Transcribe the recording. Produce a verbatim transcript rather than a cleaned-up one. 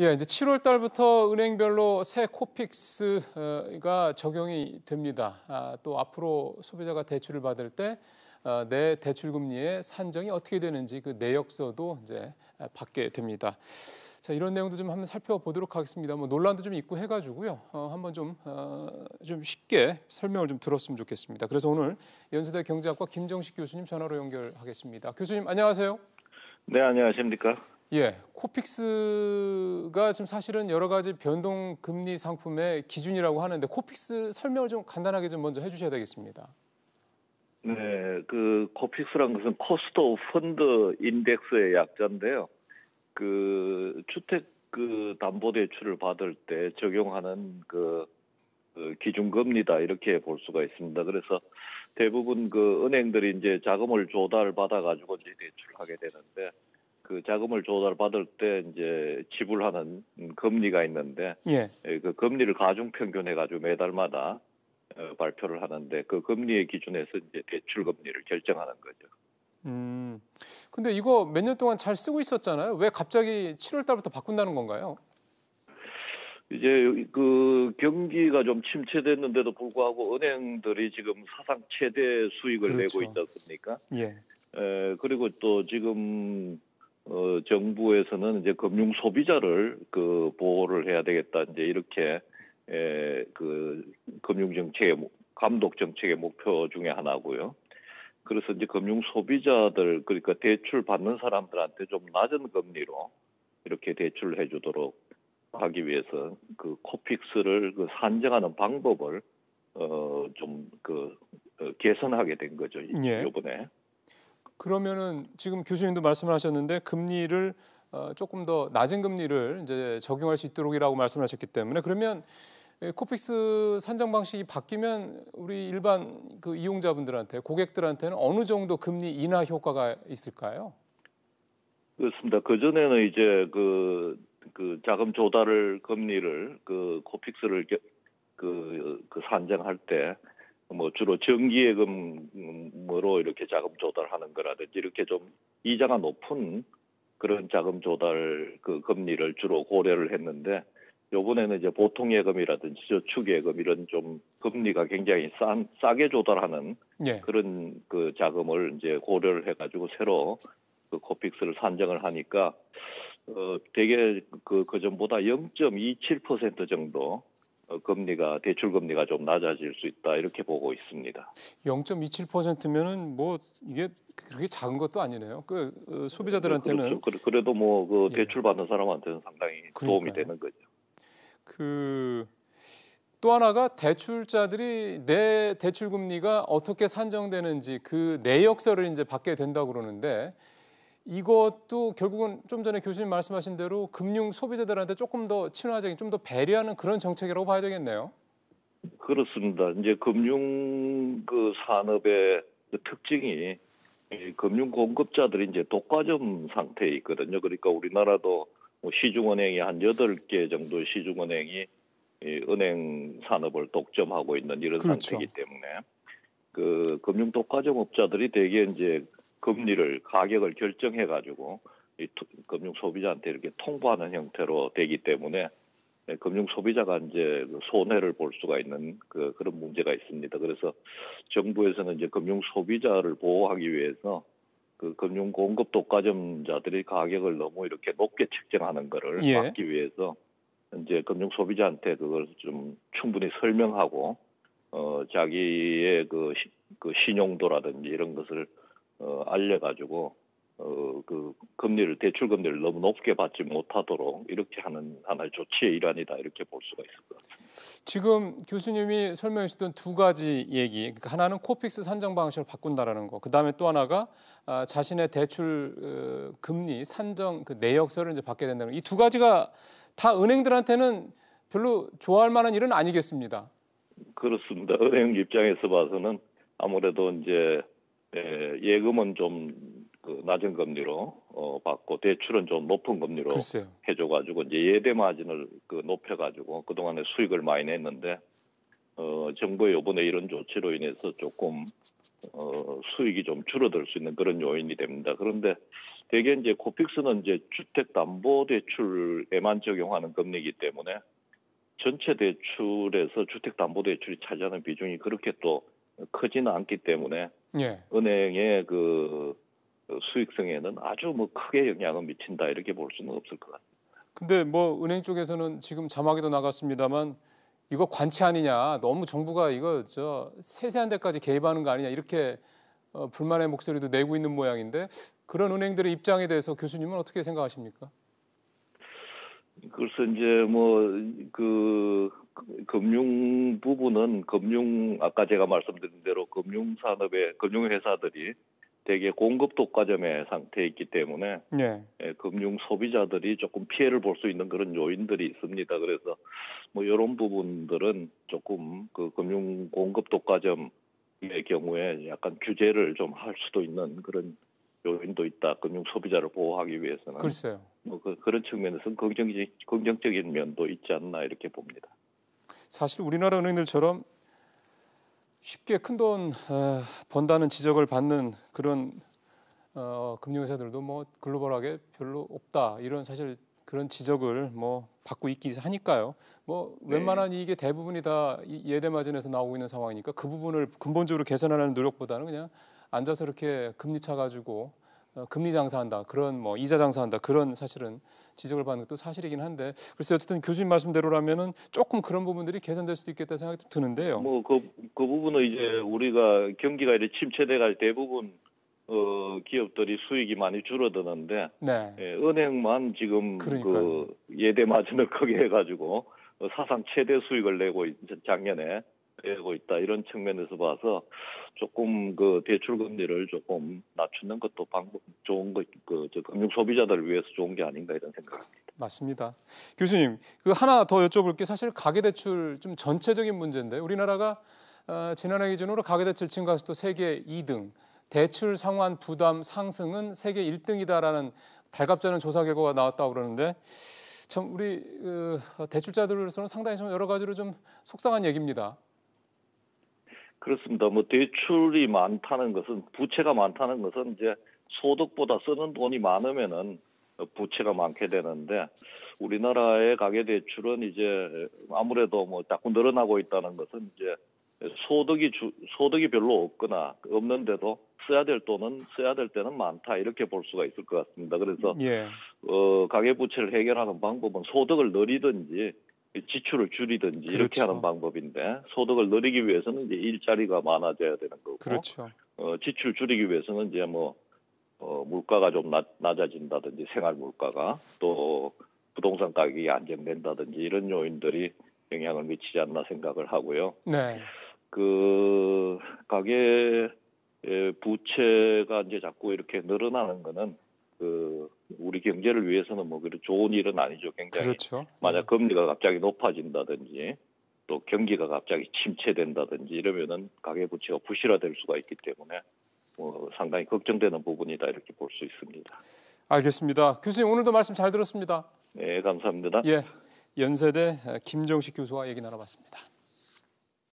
예, 이제 칠월 달부터 은행별로 새 코픽스가 적용이 됩니다. 아, 또 앞으로 소비자가 대출을 받을 때 내 대출 금리의 산정이 어떻게 되는지 그 내역서도 이제 받게 됩니다. 자, 이런 내용도 좀 한번 살펴보도록 하겠습니다. 뭐 논란도 좀 있고 해가지고요. 어, 한번 좀, 어, 좀 쉽게 설명을 좀 들었으면 좋겠습니다. 그래서 오늘 연세대 경제학과 김정식 교수님 전화로 연결하겠습니다. 교수님 안녕하세요. 네, 안녕하십니까. 예, 코픽스가 지금 사실은 여러 가지 변동 금리 상품의 기준이라고 하는데 코픽스 설명을 좀 간단하게 좀 먼저 해주셔야 되겠습니다. 네, 그 코픽스란 것은 코스트 오브 펀드 인덱스의 약자인데요. 그 주택 그 담보 대출을 받을 때 적용하는 그, 그 기준금리다 이렇게 볼 수가 있습니다. 그래서 대부분 그 은행들이 이제 자금을 조달 받아 가지고 이제 대출하게 되는데. 그 자금을 조달받을 때 이제 지불하는 금리가 있는데 예. 그 금리를 가중평균해가지고 매달마다 발표를 하는데 그 금리의 기준에서 이제 대출 금리를 결정하는 거죠. 음, 근데 이거 몇 년 동안 잘 쓰고 있었잖아요. 왜 갑자기 칠월 달부터 바꾼다는 건가요? 이제 그 경기가 좀 침체됐는데도 불구하고 은행들이 지금 사상 최대 수익을 그렇죠. 내고 있지 않습니까? 예. 에, 그리고 또 지금 어, 정부에서는 이제 금융 소비자를 그 보호를 해야 되겠다 이제 이렇게 에, 그 금융 정책의 감독 정책의 목표 중에 하나고요. 그래서 이제 금융 소비자들 그러니까 대출 받는 사람들한테 좀 낮은 금리로 이렇게 대출을 해주도록 하기 위해서 그 코픽스를 그 산정하는 방법을 어, 좀 그 어, 개선하게 된 거죠 예. 이번에. 그러면은 지금 교수님도 말씀을 하셨는데 금리를 어, 조금 더 낮은 금리를 이제 적용할 수 있도록이라고 말씀하셨기 때문에 그러면 코픽스 산정 방식이 바뀌면 우리 일반 그 이용자분들한테 고객들한테는 어느 정도 금리 인하 효과가 있을까요? 그렇습니다. 그 전에는 이제 그, 그 자금 조달을 금리를 그 코픽스를 그, 그 산정할 때. 뭐 주로 정기예금으로 이렇게 자금 조달하는 거라든지 이렇게 좀 이자가 높은 그런 자금 조달 그 금리를 주로 고려를 했는데 요번에는 이제 보통 예금이라든지 저축 예금 이런 좀 금리가 굉장히 싼 싸게 조달하는 예. 그런 그 자금을 이제 고려를 해가지고 새로 그 코픽스를 산정을 하니까 어 되게 그 그전보다 영 점 이칠 퍼센트 정도 금리가 대출 금리가 좀 낮아질 수 있다 이렇게 보고 있습니다. 영 점 이칠 퍼센트면은 뭐 이게 그렇게 작은 것도 아니네요. 그 어, 소비자들한테는 그렇죠. 그래도 뭐 그 대출 받는 사람한테는 상당히 그러니까요. 도움이 되는 거죠. 그 또 하나가 대출자들이 내 대출 금리가 어떻게 산정되는지 그 내역서를 이제 받게 된다고 그러는데 이것도 결국은 좀 전에 교수님 말씀하신 대로 금융 소비자들한테 조금 더 친화적인, 좀 더 배려하는 그런 정책이라고 봐야 되겠네요. 그렇습니다. 이제 금융 그 산업의 특징이 금융 공급자들이 이제 독과점 상태에 있거든요. 그러니까 우리나라도 시중은행이 한 여덟 개 정도 시중은행이 은행 산업을 독점하고 있는 이런 그렇죠. 상태이기 때문에 그 금융 독과점 업자들이 대개 이제 금리를 가격을 결정해 가지고 이 금융 소비자한테 이렇게 통보하는 형태로 되기 때문에 금융 소비자가 이제 손해를 볼 수가 있는 그 그런 문제가 있습니다. 그래서 정부에서는 이제 금융 소비자를 보호하기 위해서 그 금융 공급 독과점자들이 가격을 너무 이렇게 높게 책정하는 거를 예. 막기 위해서 이제 금융 소비자한테 그걸 좀 충분히 설명하고 어 자기의 그, 시, 그 신용도라든지 이런 것을 어, 알려가지고 어, 그 금리를 대출 금리를 너무 높게 받지 못하도록 이렇게 하는 하나의 조치의 일환이다 이렇게 볼 수가 있을 것 같습니다. 지금 교수님이 설명해 주셨던 두 가지 얘기, 하나는 코픽스 산정 방식을 바꾼다라는 거, 그 다음에 또 하나가 아, 자신의 대출 어, 금리 산정 그 내역서를 이제 받게 된다는 이 두 가지가 다 은행들한테는 별로 좋아할 만한 일은 아니겠습니다. 그렇습니다. 은행 입장에서 봐서는 아무래도 이제 예, 예금은 좀 그 낮은 금리로 어, 받고 대출은 좀 높은 금리로 글쎄요. 해줘가지고 이제 예대 마진을 그 높여가지고 그 동안에 수익을 많이 냈는데 어, 정부의 이번에 이런 조치로 인해서 조금 어, 수익이 좀 줄어들 수 있는 그런 요인이 됩니다. 그런데 대개 이제 코픽스는 이제 주택담보대출에만 적용하는 금리이기 때문에 전체 대출에서 주택담보대출이 차지하는 비중이 그렇게 또 크지는 않기 때문에 예. 은행의 그 수익성에는 아주 뭐 크게 영향을 미친다 이렇게 볼 수는 없을 것 같습니다. 근데 뭐 은행 쪽에서는 지금 자막에도 나갔습니다만 이거 관치 아니냐, 너무 정부가 이거 저 세세한 데까지 개입하는 거 아니냐 이렇게 어, 불만의 목소리도 내고 있는 모양인데 그런 은행들의 입장에 대해서 교수님은 어떻게 생각하십니까? 글쎄 이제 뭐 그 금융 부분은 금융 아까 제가 말씀드린 대로 금융 산업의 금융 회사들이 대개 공급 독과점의 상태에 있기 때문에 네. 예, 금융 소비자들이 조금 피해를 볼 수 있는 그런 요인들이 있습니다. 그래서 뭐 이런 부분들은 조금 그 금융 공급 독과점의 경우에 약간 규제를 좀 할 수도 있는 그런 요인도 있다. 금융 소비자를 보호하기 위해서는 글쎄요. 뭐 그, 그런 측면에서는 긍정적, 긍정적인 면도 있지 않나 이렇게 봅니다. 사실 우리나라 은행들처럼 쉽게 큰 돈 번다는 지적을 받는 그런 어, 금융회사들도 뭐 글로벌하게 별로 없다 이런 사실 그런 지적을 뭐 받고 있긴 하니까요. 뭐 네. 웬만한 이익의 대부분이 다 예대마진에서 나오고 있는 상황이니까 그 부분을 근본적으로 개선하는 노력보다는 그냥 앉아서 이렇게 금리 차 가지고 어, 금리 장사한다 그런 뭐 이자 장사한다 그런 사실은 지적을 받는 것도 사실이긴 한데 글쎄 어쨌든 교수님 말씀대로라면은 조금 그런 부분들이 개선될 수도 있겠다 생각이 드는데요. 뭐 그 그 부분은 이제 우리가 경기가 이렇게 침체돼갈 대부분 어, 기업들이 수익이 많이 줄어드는데 네. 예, 은행만 지금 그러니까요. 그 예대 마진을 크게 해가지고 사상 최대 수익을 내고 있, 작년에 되고 있다 이런 측면에서 봐서 조금 그 대출 금리를 조금 낮추는 것도 방법 좋은 거 그 금융 소비자들을 위해서 좋은 게 아닌가 이런 생각입니다. 맞습니다. 교수님 그 하나 더 여쭤볼 게 사실 가계대출 좀 전체적인 문제인데 우리나라가 어, 지난해 기준으로 가계대출 증가수도 세계 이 등, 대출 상환 부담 상승은 세계 일 등이다라는 달갑지 않은 조사 결과가 나왔다고 그러는데. 참 우리 그, 대출자들로서는 상당히 좀 여러 가지로 좀 속상한 얘기입니다. 그렇습니다. 뭐 대출이 많다는 것은 부채가 많다는 것은 이제 소득보다 쓰는 돈이 많으면은 부채가 많게 되는데 우리나라의 가계 대출은 이제 아무래도 뭐 자꾸 늘어나고 있다는 것은 이제 소득이 주, 소득이 별로 없거나 없는데도 써야 될 돈은 써야 될 때는 많다 이렇게 볼 수가 있을 것 같습니다. 그래서 예. 어, 가계 부채를 해결하는 방법은 소득을 늘리든지 지출을 줄이든지 그렇죠. 이렇게 하는 방법인데 소득을 늘리기 위해서는 이제 일자리가 많아져야 되는 거고 그렇죠. 어, 지출 줄이기 위해서는 이제 뭐 어, 물가가 좀 낮, 낮아진다든지 생활 물가가 또 부동산 가격이 안정된다든지 이런 요인들이 영향을 미치지 않나 생각을 하고요. 네. 그 가계 부채가 이제 자꾸 이렇게 늘어나는 거는 그 우리 경제를 위해서는 뭐 그리 좋은 일은 아니죠. 굉장히 그렇죠. 만약 금리가 갑자기 높아진다든지 또 경기가 갑자기 침체된다든지 이러면은 가계 부채가 부실화될 수가 있기 때문에 뭐 상당히 걱정되는 부분이다 이렇게 볼 수 있습니다. 알겠습니다. 교수님 오늘도 말씀 잘 들었습니다. 네, 감사합니다. 예, 연세대 김정식 교수와 얘기 나눠봤습니다.